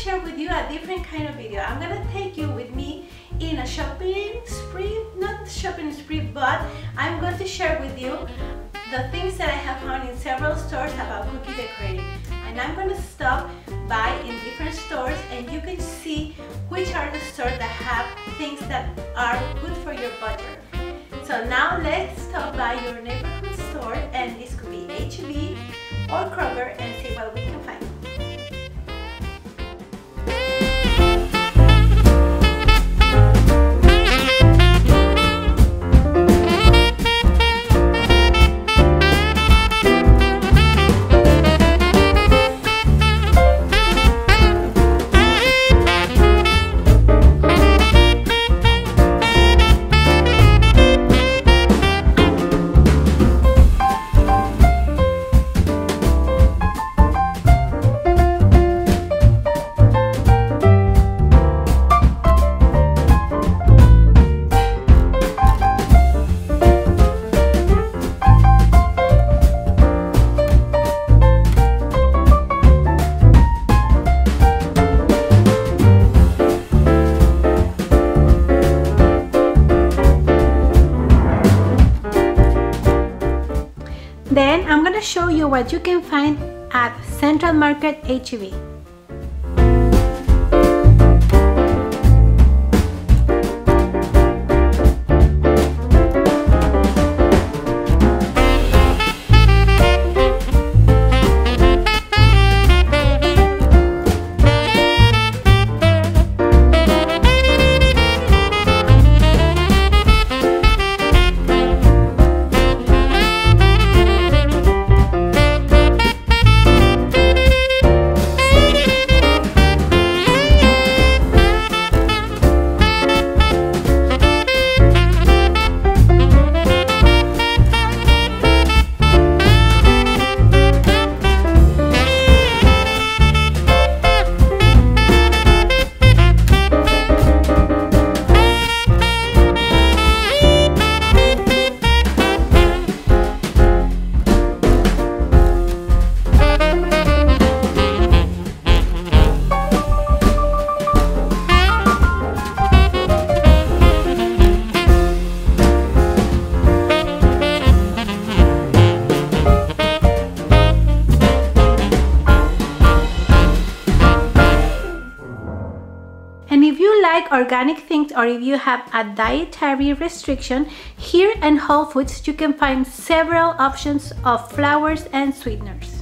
share with you a different kind of video. I'm gonna take you with me in a shopping spree, not shopping spree, but I'm going to share with you the things that I have found in several stores about cookie decorating. And I'm gonna stop by in different stores and you can see which are the stores that have things that are good for your budget. So now let's stop by your neighborhood store, and this could be HEB or Kroger, and see what we can find. Then I'm going to show you what you can find at Central Market HEB. And if you like organic things, or if you have a dietary restriction, here in Whole Foods you can find several options of flowers and sweeteners.